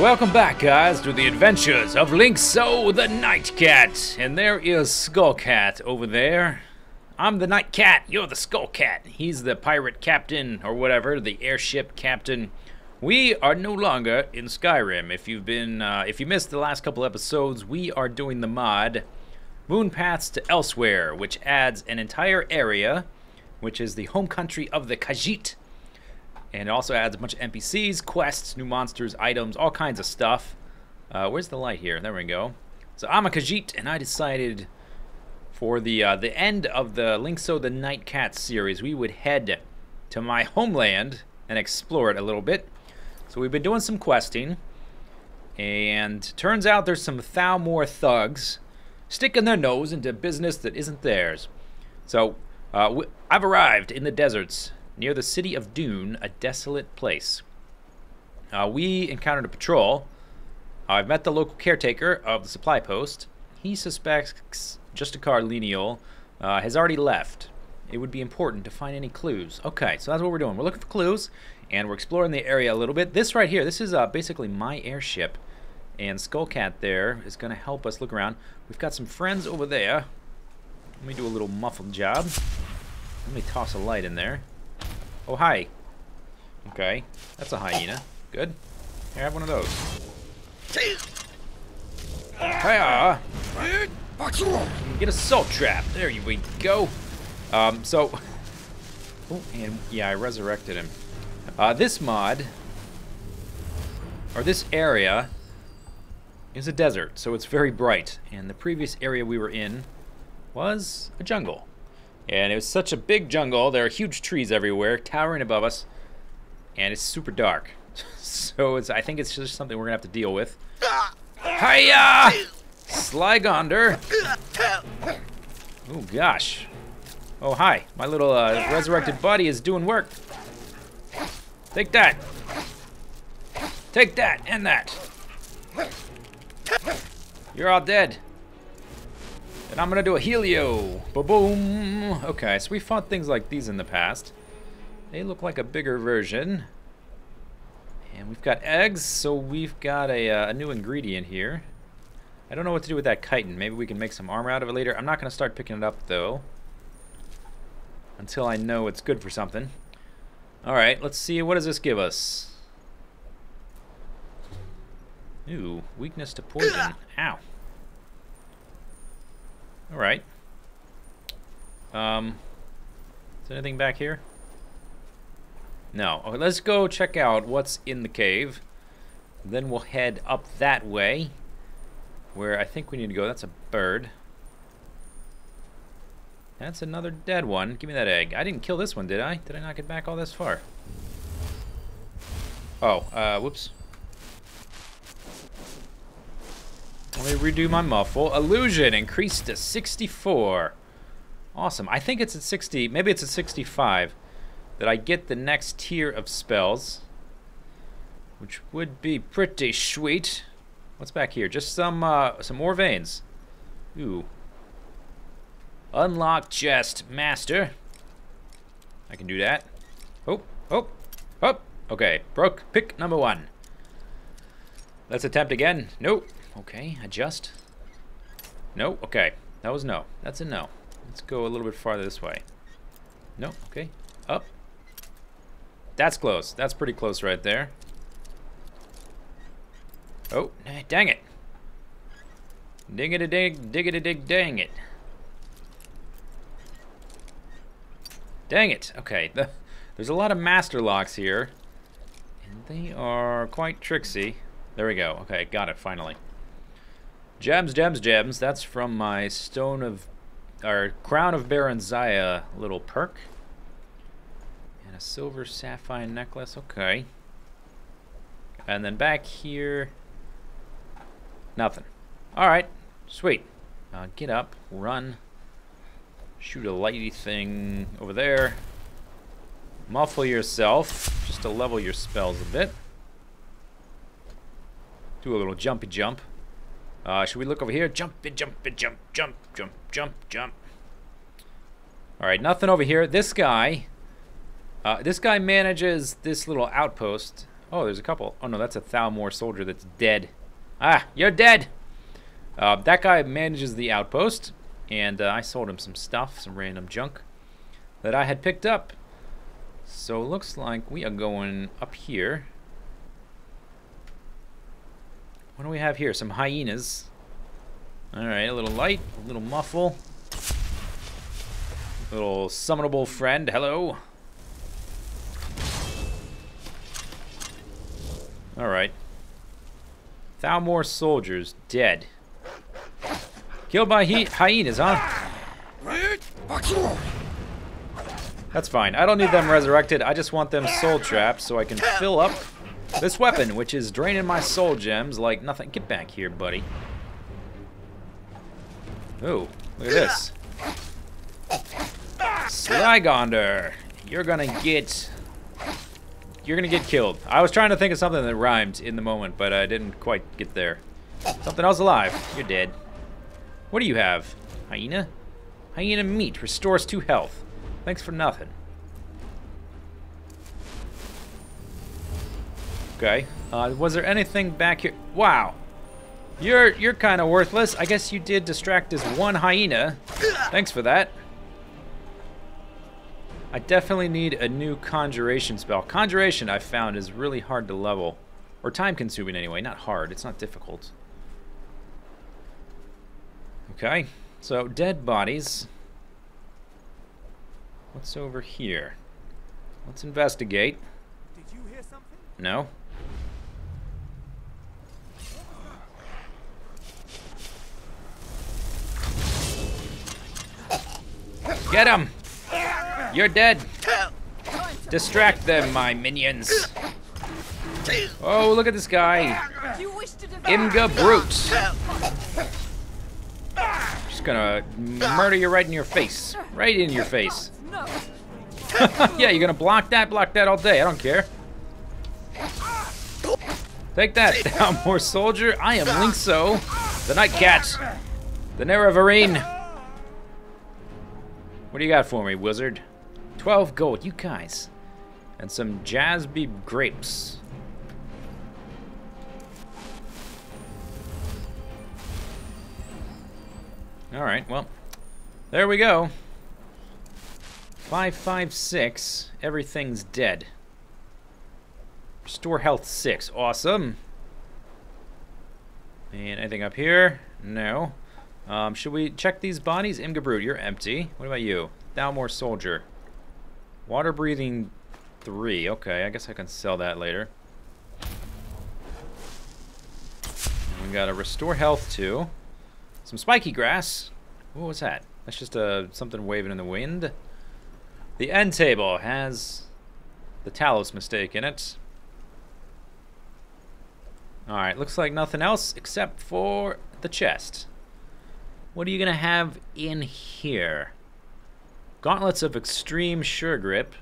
Welcome back, guys, to the adventures of Lynx-O the Night Cat. And there is Skull Cat over there. I'm the Night Cat, you're the Skull Cat. He's the pirate captain, or whatever, the airship captain. We are no longer in Skyrim. If you've been, if you missed the last couple episodes, we are doing the mod Moon Paths to Elsewhere, which adds an entire area, which is the home country of the Khajiit. And it also adds a bunch of NPCs, quests, new monsters, items, all kinds of stuff. Where's the light here? There we go. So I'm a Khajiit, and I decided for the end of the Lynx-O the Night Cat series, we would head to my homeland and explore it a little bit. So we've been doing some questing, and turns out there's some Thalmor thugs sticking their nose into business that isn't theirs. So I've arrived in the deserts near the city of Dune, a desolate place. We encountered a patrol. I've met the local caretaker of the supply post. He suspects Justicar Carlineo has already left. It would be important to find any clues. Okay, so that's what we're doing. We're looking for clues, and we're exploring the area a little bit. This right here, this is basically my airship, and Skull Cat there is going to help us look around. We've got some friends over there. Let me do a little muffled job. Let me toss a light in there. Oh, hi. Okay, that's a hyena. Good. Here, have one of those. Hiya! Get a salt trap. There we go. Oh, and yeah, I resurrected him. This mod, or this area, is a desert, so it's very bright. And the previous area we were in was a jungle. And it was such a big jungle, there are huge trees everywhere, towering above us, and it's super dark. So I think it's just something we're gonna have to deal with. Hiya! Slygonder! Oh gosh. Oh hi, my little resurrected buddy is doing work. Take that! Take that, and that! You're all dead. And I'm gonna do a helio. Ba-boom. Okay, so we fought things like these in the past. They look like a bigger version. And we've got eggs, so we've got a new ingredient here. I don't know what to do with that chitin. Maybe we can make some armor out of it later. I'm not gonna start picking it up, though, until I know it's good for something. Alright, let's see. What does this give us? Ooh, weakness to poison. Ow. Alright. Is there anything back here? No. Okay, let's go check out what's in the cave. Then we'll head up that way, where I think we need to go. That's a bird. That's another dead one. Give me that egg. I didn't kill this one, did I? Did I not get back all this far? Oh, whoops. Let me redo my muffle. Illusion increased to 64. Awesome. I think it's at 60. Maybe it's at 65 that I get the next tier of spells, which would be pretty sweet. What's back here? Just some more veins. Ooh. Unlock chest, master. I can do that. Oh, oh, oh. Okay. Broke pick number one. Let's attempt again. Nope. Okay, adjust. No, okay. That was no. That's a no. Let's go a little bit farther this way. No, okay. Up. That's close. That's pretty close right there. Oh, dang it. Diggity-dig, diggity-dig, dang it. Dang it. Okay, there's a lot of master locks here, and they are quite tricksy. There we go. Okay, got it, finally. Gems, gems, gems. That's from my Stone of, or Crown of Baron Zaya little perk. And a silver sapphire necklace. Okay. And then back here, nothing. All right, sweet. Get up, run, shoot a lighty thing over there. Muffle yourself just to level your spells a bit. Do a little jumpy jump. Should we look over here? Jumpy, jumpy, jump, jump, jump, jump, jump. All right, nothing over here. This guy manages this little outpost Oh, there's a couple. Oh, no, that's a Thalmor soldier that's dead. Ah, you're dead! That guy manages the outpost, and I sold him some stuff, some random junk that I had picked up. So it looks like we are going up here. What do we have here? Some hyenas. Alright, a little light, a little muffle. A little summonable friend, hello. Alright. Thalmor soldiers dead. Killed by hyenas, huh? That's fine. I don't need them resurrected. I just want them soul trapped so I can fill up this weapon, which is draining my soul gems like nothing. Get back here, buddy. Oh, look at this. Slygonder, you're gonna get killed. I was trying to think of something that rhymed in the moment, but I didn't quite get there. Something else alive. You're dead. What do you have? Hyena? Hyena meat restores 2 health. Thanks for nothing. Okay. Was there anything back here? Wow. You're kind of worthless. I guess you did distract this one hyena. Thanks for that. I definitely need a new conjuration spell. Conjuration, I found, is really hard to level. Or time-consuming, anyway. Not hard. It's not difficult. Okay. So, dead bodies. What's over here? Let's investigate. Did you hear something? No. Get him! You're dead. Distract them, my minions. Oh, look at this guy. Imga Brute. Just gonna murder you right in your face. Right in your face. Yeah, you're gonna block that all day. I don't care. Take that, Thalmor soldier. I am Lynx-O, the Night Cat, the Nerevarine. What do you got for me, wizard? 12 gold, you guys. And some Jazby grapes. Alright, well, there we go. 556, everything's dead. Restore health 6, awesome. And anything up here? No. Should we check these bodies? Imga Brute, you're empty. What about you? Thalmor soldier. Water breathing 3. Okay, I guess I can sell that later. And we got a restore health 2. Some spiky grass. What was that? That's just something waving in the wind. The end table has the Talos mistake in it. Alright, looks like nothing else except for the chest. What are you gonna have in here? Gauntlets of Extreme Sure Grip.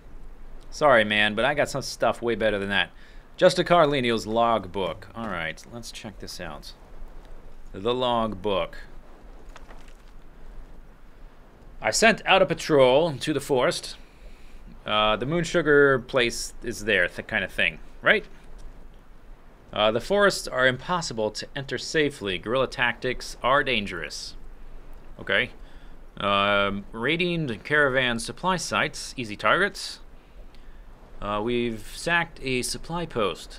Sorry, man, but I got some stuff way better than that. Justicar Carlineo's logbook. Alright, let's check this out. The logbook. I sent out a patrol to the forest. The moon sugar place is there, that kind of thing, right? The forests are impossible to enter safely. Guerrilla tactics are dangerous. Okay. Raiding caravan supply sites, easy targets. We've sacked a supply post.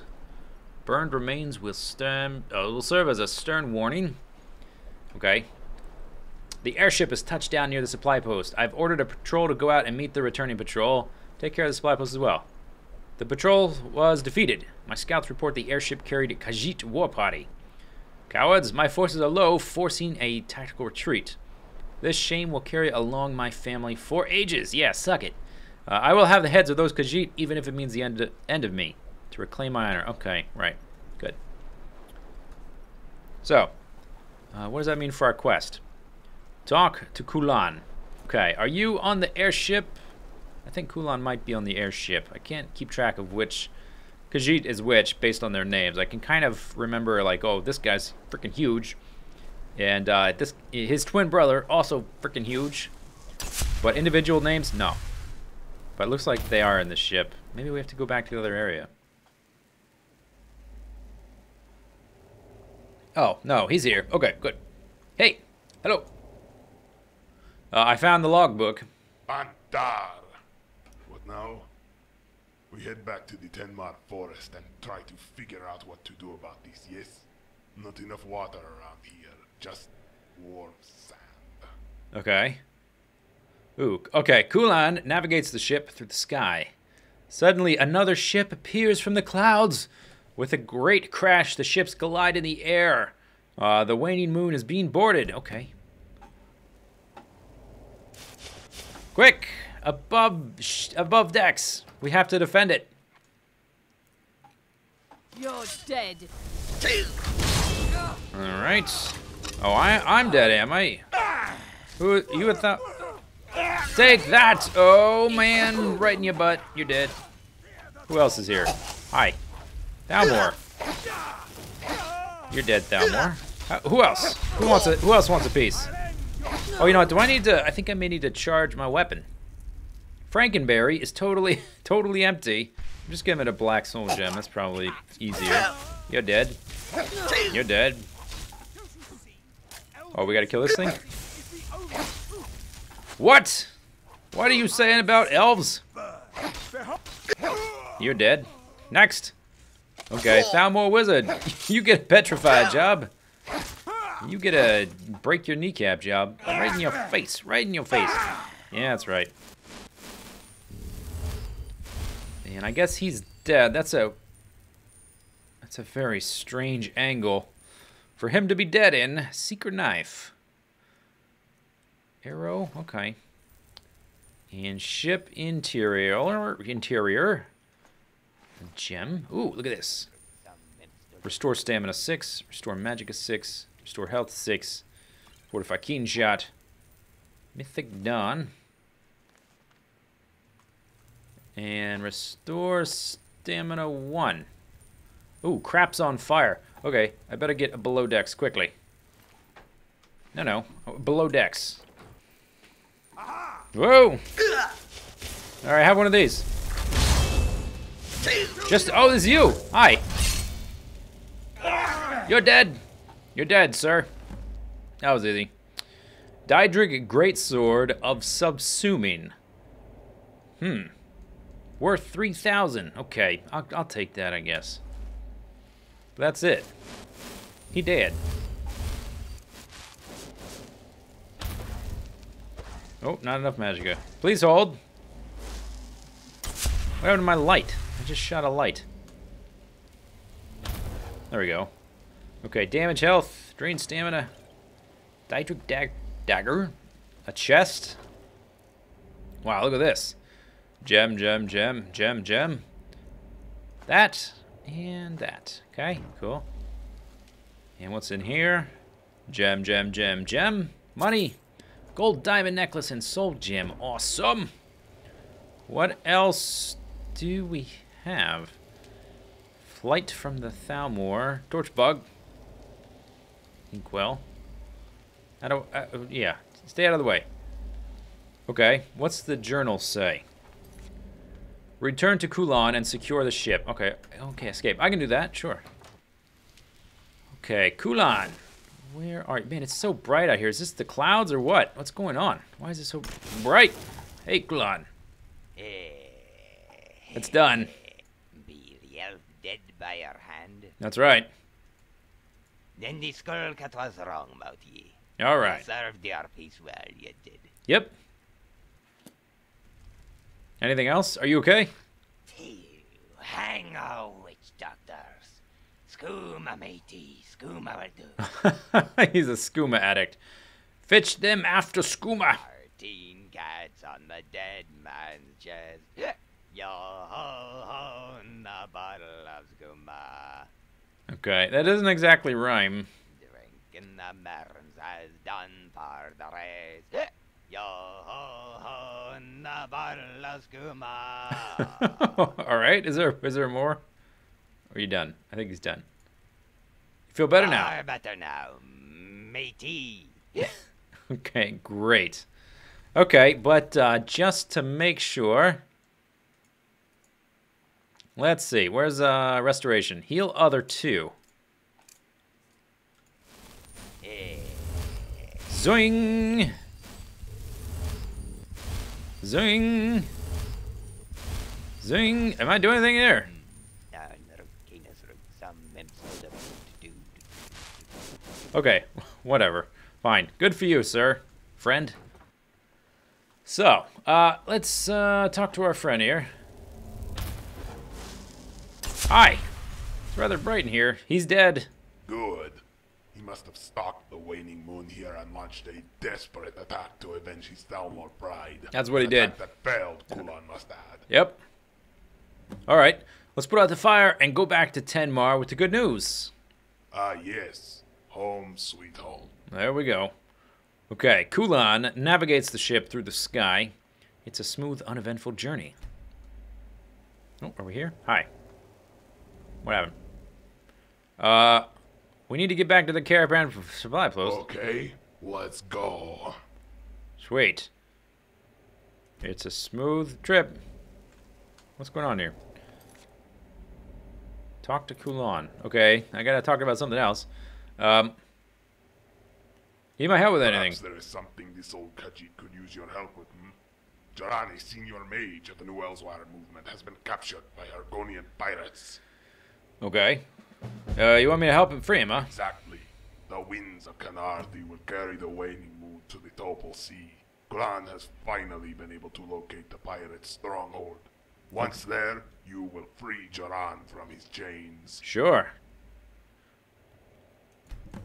Burned remains will serve as a stern warning. Okay. The airship has touched down near the supply post. I've ordered a patrol to go out and meet the returning patrol. Take care of the supply post as well. The patrol was defeated. My scouts report the airship carried a Khajiit war party. Cowards, my forces are low, forcing a tactical retreat. This shame will carry along my family for ages. Yeah, suck it. I will have the heads of those Khajiit, even if it means the end of me. To reclaim my honor. Okay, right. Good. So, what does that mean for our quest? Talk to Kulan. Okay, are you on the airship? I think Kulan might be on the airship. I can't keep track of which Khajiit is which based on their names. I can kind of remember, like, oh, this guy's freaking huge. And his twin brother, also freaking huge. But individual names, no. But it looks like they are in the ship. Maybe we have to go back to the other area. Oh, no, he's here. Okay, good. Hey, hello. I found the logbook. Antar. What now? We head back to the Tenmar Forest and try to figure out what to do about this, yes? Not enough water around here, just warm sand. Okay. Ooh, okay. Kulan navigates the ship through the sky. Suddenly, another ship appears from the clouds. With a great crash, the ships collide in the air. The waning moon is being boarded. Okay. Quick! Above decks. We have to defend it. You're dead. All right. Oh, I'm dead, am I? Who you would thought? Take that! Oh man, right in your butt. You're dead. Who else is here? Hi. Thalmor. You're dead, Thalmor. Who else? Who else wants a piece? Oh, you know what? Do I need to? I think I may need to charge my weapon. Frankenberry is totally empty. I'm just giving it a black soul gem. That's probably easier. You're dead. You're dead. Oh, we gotta kill this thing? What? What are you saying about elves? You're dead. Next. Okay, Thalmor Wizard. You get a petrified job. You get a break your kneecap job. Right in your face. Right in your face. Yeah, that's right. And I guess he's dead. That's a very strange angle for him to be dead in. Secret knife. Arrow, okay. And ship interior. Gem. Ooh, look at this. Restore stamina 6, restore magic is 6, restore health 6, fortify keen shot. Mythic Dawn. And restore stamina 1. Ooh, crap's on fire. Okay, I better get a below decks quickly. No, below decks. Whoa! Alright, have one of these. Oh, this is you! Hi! You're dead! You're dead, sir. That was easy. Daedric Greatsword of Subsuming. Worth 3,000. Okay, I'll take that, I guess. But that's it. He dead. Oh, not enough magicka. Please hold. What happened to my light? I just shot a light. There we go. Okay, damage health, drain stamina, Daedric dagger, a chest. Wow, look at this. Gem. That and that. Okay, cool. And what's in here? Gem. Money. Gold diamond necklace and soul gem. Awesome. What else do we have? Flight from the Thalmor. Torch bug. Inkwell. Yeah. Stay out of the way. Okay. What's the journal say? Return to Kulan and secure the ship. Okay. Okay, escape. I can do that. Sure. Okay, Kulan. Where are you? Man, it's so bright out here. Is this the clouds or what? What's going on? Why is it so bright? Hey, Kulan. It's done. Be the elf dead by your hand. That's right. Then the Skull Cat was wrong about ye. All right. You served your piece well, you did. Yep. Anything else? Are you okay? Hang on, witch doctors. Skooma matey. Skooma will do. He's a skooma addict. Fetch them after skooma. 13 cats on the dead man's chest. Yo ho a bottle of skooma. Okay, that doesn't exactly rhyme. Drinking the merns has done for the rest. Yo ho ho a bottle of skooma. All right, is there more? Or are you done? I think he's done. You feel better now? Far better now, matey. Okay, great. Okay, but just to make sure, let's see. Where's restoration? Heal other two. Zoing! Zoing! Zoing! Am I doing anything there? Okay, whatever. Fine. Good for you, sir. Friend. So, let's talk to our friend here. Hi! It's rather bright in here. He's dead. Good. He must have stalked the Waning Moon here and launched a desperate attack to avenge his Thalmor pride. That's what he did. That failed, Kulan must add. Yep. Alright, let's put out the fire and go back to Tenmar with the good news. Ah, yes. Home sweet home. There we go. Okay, Kulan navigates the ship through the sky. It's a smooth, uneventful journey. Oh, are we here? Hi. What happened? We need to get back to the caravan for supply post. Okay, let's go. Sweet. It's a smooth trip. What's going on here? Talk to Kulan. Okay, I gotta talk about something else. Need my help with anything. Perhaps there is something this old Khajiit could use your help with, hmm? Jo'ran, senior mage of the new Elsweyr movement, has been captured by Argonian pirates. Okay. You want me to help him free him, huh? Exactly. The winds of Canardi will carry the Waning Moon to the Topal Sea. Kulan has finally been able to locate the pirate's stronghold. Once there, you will free Jo'ran from his chains. Sure.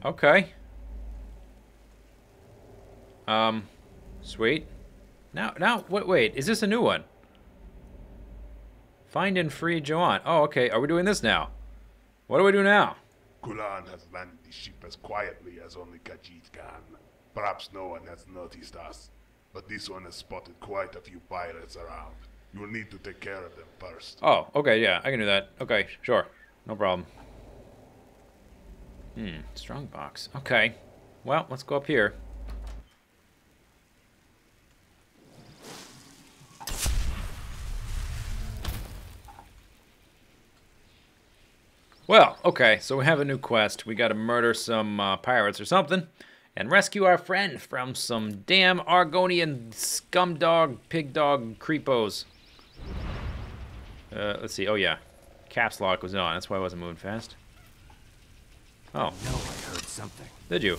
Okay. Sweet. Now, wait, is this a new one? Find and free Jo'ran. Oh, okay, are we doing this now? What do we do now? Kulan has landed the ship as quietly as only Khajiit can. Perhaps no one has noticed us, but this one has spotted quite a few pirates around. You'll need to take care of them first. Oh, okay, yeah, I can do that. Okay, sure. No problem. Hmm, strong box. Okay. Well, let's go up here. Well, okay, so we have a new quest. We gotta murder some pirates or something and rescue our friend from some damn Argonian scumdog, pig dog creepos. Let's see, oh yeah. Caps lock was on, that's why I wasn't moving fast. Oh. No, I heard something. Did you?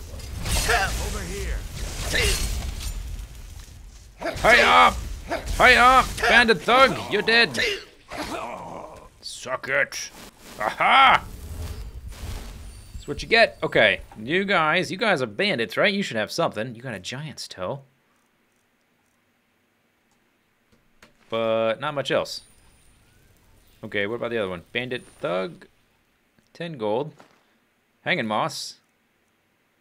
Over here. Hurry up! Hurry up! Bandit thug, you're dead! Suck it! Aha! That's what you get. Okay, you guys are bandits, right? You should have something. You got a giant's toe. But not much else. Okay, what about the other one? Bandit thug. 10 gold. Hanging moss.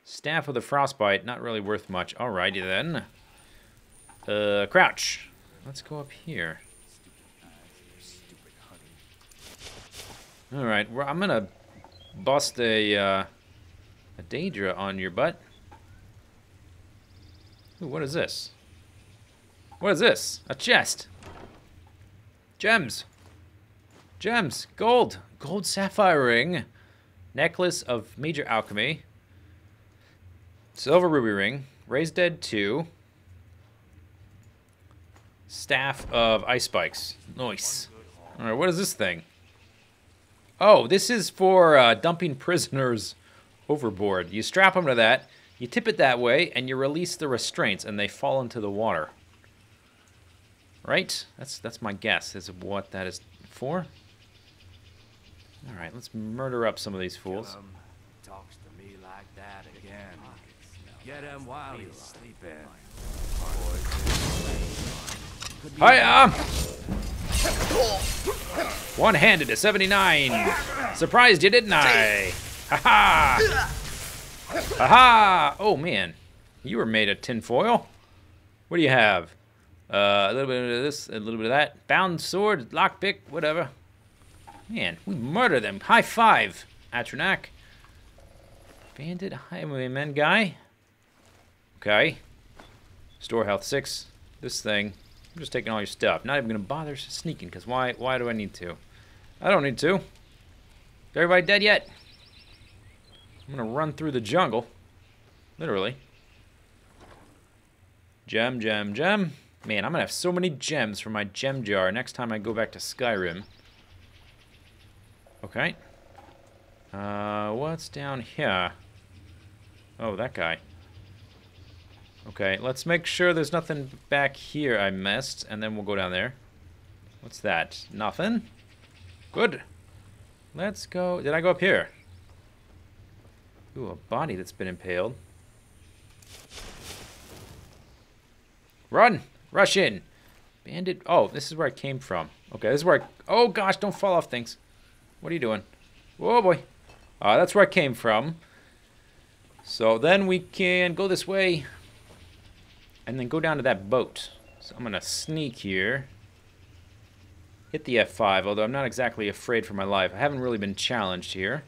Staff with a frostbite. Not really worth much. Alrighty then. Crouch. Let's go up here. All right, well, I'm gonna bust a Daedra on your butt. Ooh, what is this? What is this? A chest. Gems. Gems. Gold. Gold sapphire ring. Necklace of major alchemy. Silver ruby ring. Raised dead 2. Staff of ice spikes. Nice. All right, what is this thing? Oh, this is for dumping prisoners overboard. You strap them to that, you tip it that way, and you release the restraints, and they fall into the water. Right? That's my guess is what that is for. All right, let's murder up some of these fools. Talks to me like that again. Get him while he's sleeping. Hiya! One-handed at 79. Surprised you, didn't I? Ha-ha! Ha-ha! Oh, man. You were made of tinfoil. What do you have? A little bit of this, a little bit of that. Bound sword, lockpick, whatever. Man, we murder them. High five, Atronach. Bandit highwayman guy. Okay. Store health 6. This thing. I'm just taking all your stuff. Not even going to bother sneaking, because why do I need to? I don't need to. Is everybody dead yet? I'm going to run through the jungle. Literally. Gem, gem, gem. Man, I'm gonna have so many gems for my gem jar next time I go back to Skyrim. Okay. What's down here? Oh, that guy. Okay, let's make sure there's nothing back here I missed, and then we'll go down there. What's that? Nothing? Good. Let's go. Did I go up here? Ooh, a body that's been impaled. Run! Rush in! Bandit. Oh, this is where I came from. Okay, this is where I... Oh, gosh, don't fall off things. What are you doing? Oh, boy. That's where I came from. So then we can go this way. And then go down to that boat. So I'm going to sneak here. Hit the F5, although I'm not exactly afraid for my life. I haven't really been challenged here.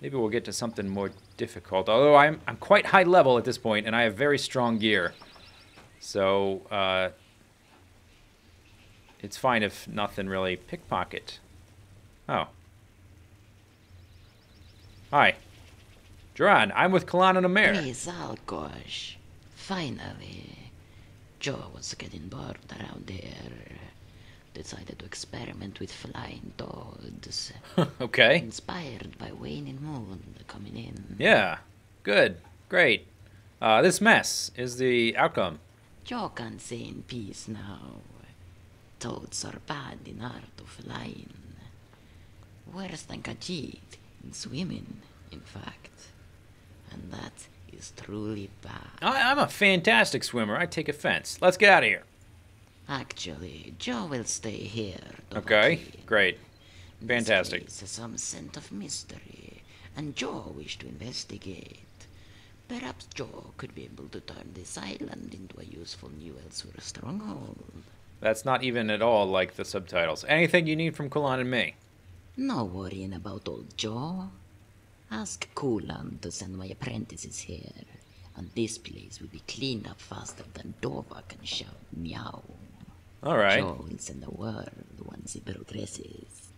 Maybe we'll get to something more difficult. Although I'm quite high level at this point, and I have very strong gear. So, it's fine if nothing really. Pickpocket. Oh. Hi. Jo'ran, I'm with Kulan and Amir. Please, Alkosh. Finally. Joe was getting bored around there. Decided to experiment with flying toads. Okay. Inspired by Waning Moon coming in. Yeah. Good. Great. This mess is the outcome. Joe can stay in peace now. Toads are bad in art of flying. Worse than Khajiit in swimming, in fact. And that is truly bad. I'm a fantastic swimmer. I take offense. Let's get out of here. Actually, Joe will stay here. Okay, great. Fantastic. There's some scent of mystery, and Joe wished to investigate. Perhaps Joe could be able to turn this island into a useful new Elsewhere stronghold. That's not even at all like the subtitles. Anything you need from Kulan and me? No worrying about old Joe. Ask Kulan to send my apprentices here, and this place will be cleaned up faster than Dova can shout meow. Alright. Joe will send the word once he progresses.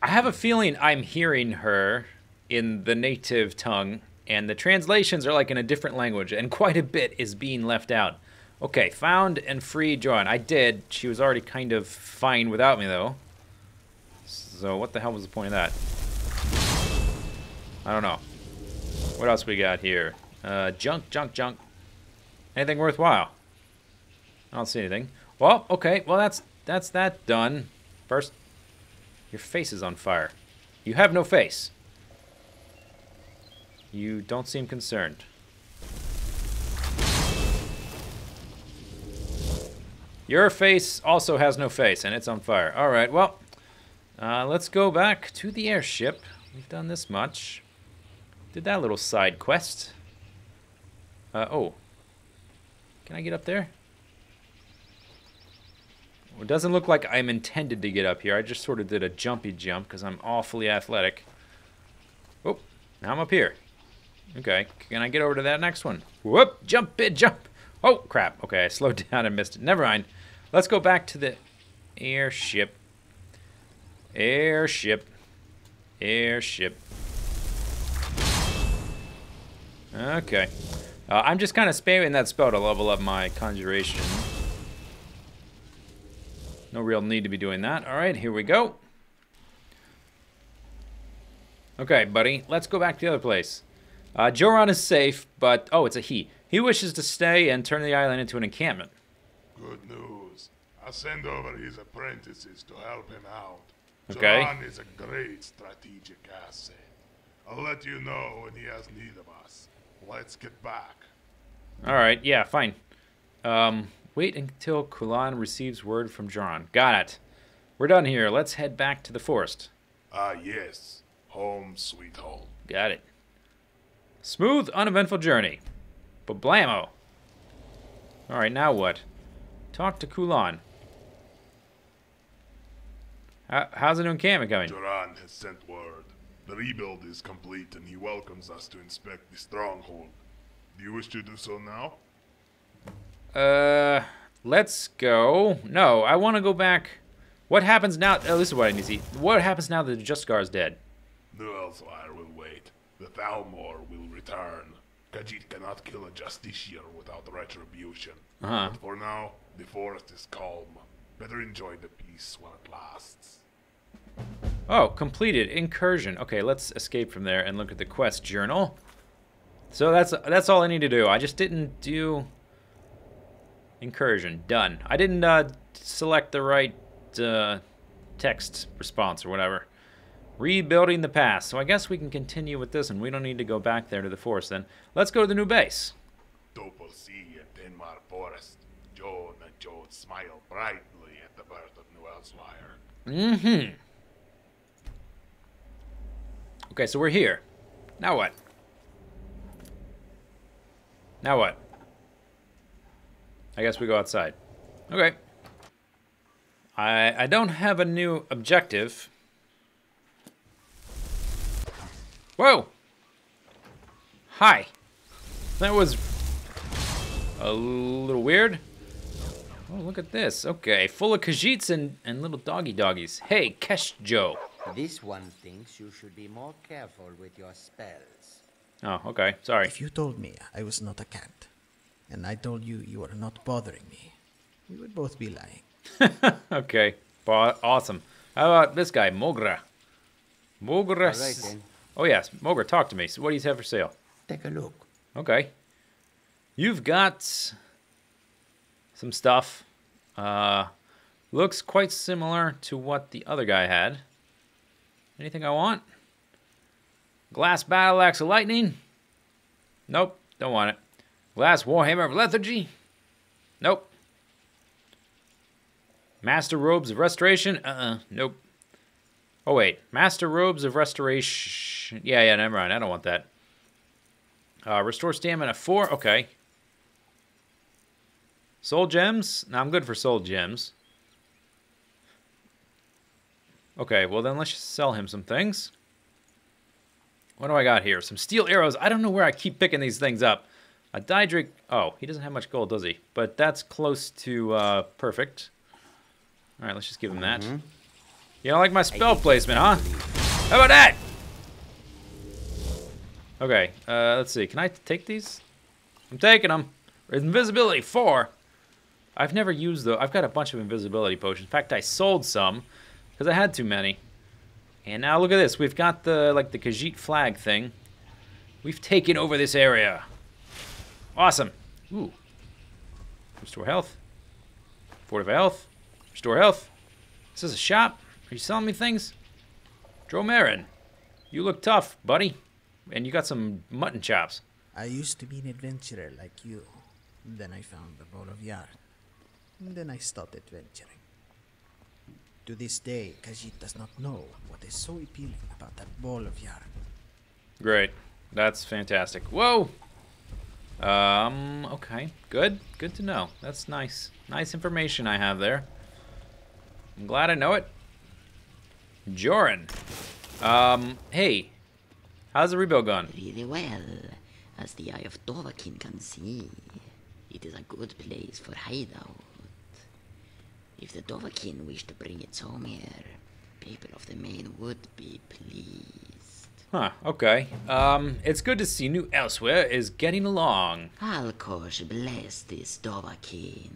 I have a feeling I'm hearing her in the native tongue, and the translations are like in a different language, and quite a bit is being left out. Okay, found and free Joan. I did. She was already kind of fine without me, though. So what the hell was the point of that? I don't know. What else we got here? Junk, junk, junk. Anything worthwhile? I don't see anything. Well, okay. Well, that's that done. First, your face is on fire. You have no face. You don't seem concerned. Your face also has no face, and it's on fire. All right, well, let's go back to the airship. We've done this much. Did that little side quest. Oh. Can I get up there? Well, it doesn't look like I'm intended to get up here. I just sort of did a jumpy jump because I'm awfully athletic. Oh, now I'm up here. Okay, can I get over to that next one? Whoop, jump it, jump. Oh, crap. Okay, I slowed down and missed it. Never mind. Let's go back to the airship. Airship. Airship. Okay. I'm just kind of spamming that spell to level up my conjuration. No real need to be doing that. All right, here we go. Okay, buddy. Let's go back to the other place. Jo'ran is safe, but... Oh, it's a he. He wishes to stay and turn the island into an encampment. Good news. I'll send over his apprentices to help him out. Okay. Jo'ran is a great strategic asset. I'll let you know when he has need of us. Let's get back. Alright, yeah, fine. Wait until Kulan receives word from Jo'ran. Got it. We're done here. Let's head back to the forest. Ah, yes. Home sweet home. Got it. Smooth, uneventful journey. But blammo. Alright, now what? Talk to Kulan. How's the new encampment going? Jo'ran has sent word. The rebuild is complete, and he welcomes us to inspect the stronghold. Do you wish to do so now? Let's go. No, I want to go back. What happens now? Oh, this is what I need to see. What happens now that Justicar is dead? The Elsweyr will wait. The Thalmor will return. Khajiit cannot kill a justiciar without retribution. But for now, the forest is calm. Better enjoy the peace while it lasts. Oh, completed incursion. Okay, let's escape from there and look at the quest journal. So that's all I need to do. I just didn't do incursion. Done. I didn't select the right text response or whatever. Rebuilding the past. So I guess we can continue with this, and we don't need to go back there to the forest then. Let's go to the new base. Topal Sea and Tenmar Forest. Joan and Joan smile brightly at the birth of New Elsweyr. Mm-hmm. Okay, so we're here. Now what? Now what? I guess we go outside. Okay. I don't have a new objective. Whoa! Hi. That was a little weird. Oh, look at this. Okay, full of Khajiits and little doggies. Hey, Kesho. This one thinks you should be more careful with your spells. Oh, okay. Sorry. If you told me I was not a cat, and I told you you were not bothering me, we would both be lying. Okay. Awesome. How about this guy, Mogra? Mogra. Oh, yes. Mogra, talk to me. So what do you have for sale? Take a look. Okay. You've got some stuff. Looks quite similar to what the other guy had. Anything I want? Glass battle axe of lightning? Nope. Don't want it. Glass warhammer of lethargy? Nope. Master robes of restoration? Nope. Oh, wait. Master Robes of Restoration. Yeah, never mind. I don't want that. Restore Stamina 4. Okay. Soul Gems? No, I'm good for Soul Gems. Okay, well then let's just sell him some things. What do I got here? Some Steel Arrows. I don't know where I keep picking these things up. A Daedric. Oh, he doesn't have much gold, does he? But that's close to perfect. All right, let's just give him that. You don't like my spell placement, huh? How about that? Okay, let's see. Can I take these? I'm taking them. Invisibility 4. I've never used those. I've got a bunch of invisibility potions. In fact, I sold some because I had too many. And now look at this. We've got the like the Khajiit flag thing. We've taken over this area. Awesome. Ooh. Restore health. Fortify health. Restore health. Is this a shop? Are you selling me things? Dromarin, you look tough, buddy. And you got some mutton chops. I used to be an adventurer like you. Then I found the ball of yarn. And then I stopped adventuring. To this day, Khajiit does not know what is so appealing about that ball of yarn. Great. That's fantastic. Whoa! Okay. Good. Good to know. That's nice. Nice information I have there. I'm glad I know it. Jo'ran. Hey, how's the rebuild gone? Really well, as the Eye of Dovahkiin can see. It is a good place for hideout. If the Dovahkiin wish to bring its home here, people of the main would be pleased. Huh, okay. It's good to see New Elsweyr is getting along. Alkosh bless this Dovahkiin.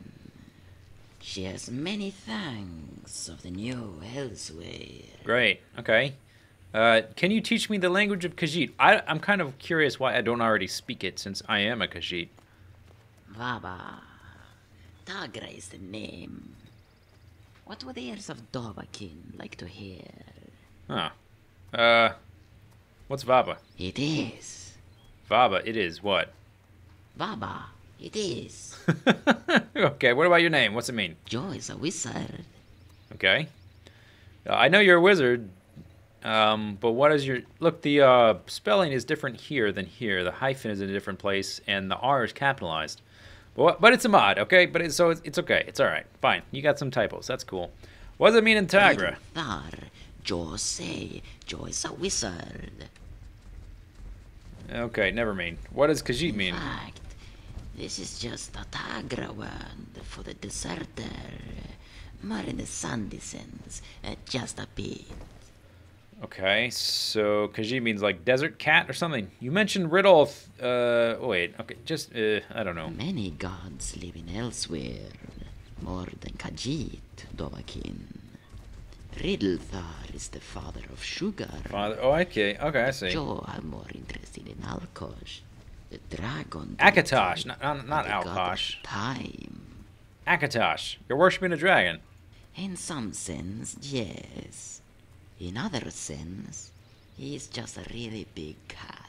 She has many thanks of the new Elsweyr. Great. Okay. Can you teach me the language of Khajiit? I'm kind of curious why I don't already speak it, since I am a Khajiit. Vaba. Tagra is the name. What would the heirs of Dovahkiin like to hear? Huh. What's Vaba? It is. Vaba, it is what? Vaba. It is. Okay, what about your name? What's it mean? Joe is a wizard. Okay. I know you're a wizard, but what is your... Look, the spelling is different here than here. The hyphen is in a different place, and the R is capitalized. But it's a mod, okay? But it's, so it's okay. It's all right. Fine. You got some typos. That's cool. What does it mean in Tagra? Joe say, Joe is a wizard. Okay, never mind. What does Khajiit mean? This is just a Tagra word for the deserter. More in the sun descends, just a bit. Okay, so Khajiit means like desert cat or something. You mentioned Riddolf. I don't know. Many gods live in Elsewhere, more than Khajiit, Dovahkiin. Riddlethar is the father of Sugar. Father? Oh, okay. Okay, I see. Joe are more interested in Alkosh, the dragon. Akatosh, not Alkosh. Time. Akatosh, you're worshipping a dragon. In some sense, yes. In other sense, he's just a really big cat.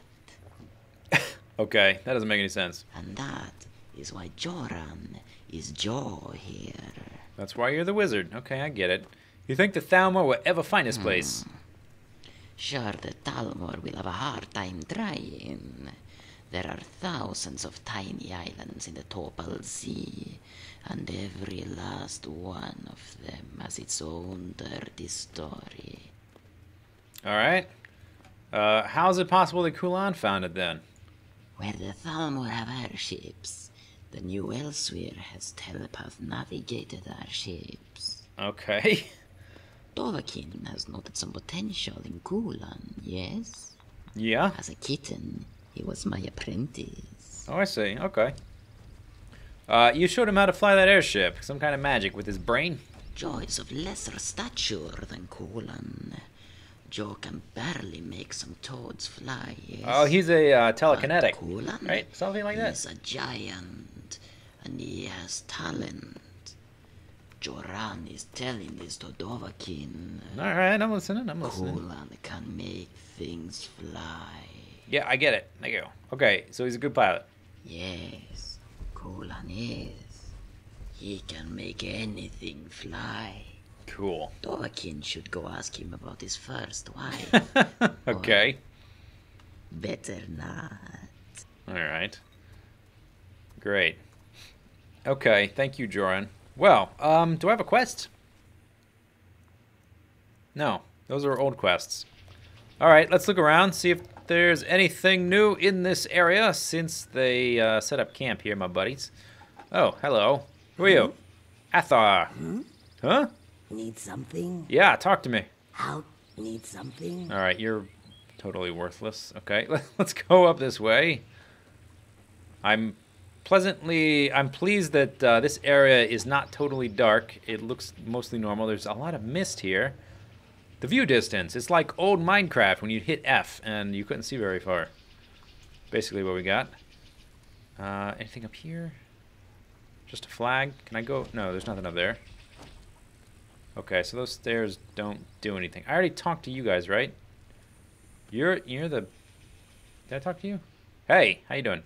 Okay, that doesn't make any sense. And that is why Jo'ran is Joe here. That's why you're the wizard. Okay, I get it. You think the Thalmor will ever find this place? Sure, the Thalmor will have a hard time trying. There are thousands of tiny islands in the Topal Sea, and every last one of them has its own dirty story. All right. How is it possible that Kulan found it then? Where the Thalmor have airships, the new Elsweyr has telepath-navigated airships. Okay. Dovahkiin has noted some potential in Kulan, yes? Yeah. As a kitten, he was my apprentice. Oh, I see. Okay. You showed him how to fly that airship. Some kind of magic with his brain. Joe is of lesser stature than Kulan. Joe can barely make some toads fly. Yes? Oh, he's a telekinetic. Kulan, right? Something like that. He's a giant, and he has talent. Jo'ran is telling this to Dovahkiin. All right, I'm listening. I'm listening. Kulan can make things fly. Yeah, I get it. There you go. Okay, so he's a good pilot. Yes. Kulan is. He can make anything fly. Cool. Dovahkiin should go ask him about his first wife. Okay. Better not. Alright. Great. Okay, thank you, Jo'ran. Well, do I have a quest? No, those are old quests. Alright, let's look around, see if there's anything new in this area since they set up camp here, my buddies. Oh, hello. Who are you? Athar. Huh? Need something? Yeah, talk to me. How? Need something? All right, you're totally worthless. Okay, let's go up this way. I'm pleased that this area is not totally dark. It looks mostly normal. There's a lot of mist here. The view distance, it's like old Minecraft when you'd hit F and you couldn't see very far. Basically what we got. Anything up here? Just a flag? Can I go? No, there's nothing up there. Okay, so those stairs don't do anything. I already talked to you guys, right? You're the... Did I talk to you? Hey, how you doing?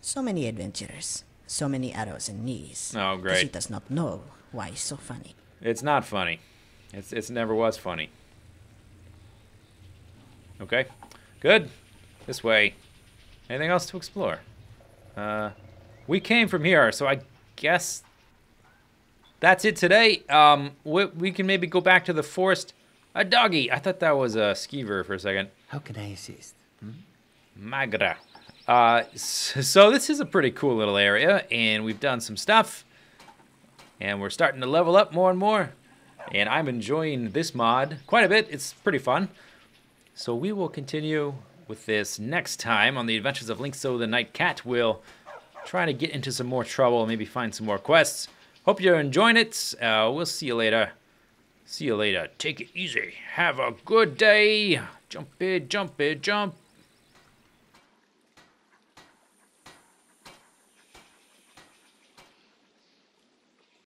So many adventures. So many arrows and knees. Oh, great. She does not know why it's so funny. It's not funny. It's never was funny. Okay, good. This way. Anything else to explore? We came from here, so I guess that's it today. We can maybe go back to the forest. A doggy. I thought that was a skeever for a second. How can I assist? Mogra. So this is a pretty cool little area, and we've done some stuff, and we're starting to level up more and more, and I'm enjoying this mod quite a bit. It's pretty fun. So we will continue with this next time on the Adventures of Lynx-O the Night Cat. We'll try to get into some more trouble and maybe find some more quests. Hope you're enjoying it. We'll see you later. See you later. Take it easy. Have a good day. Jump it, jump it, jump.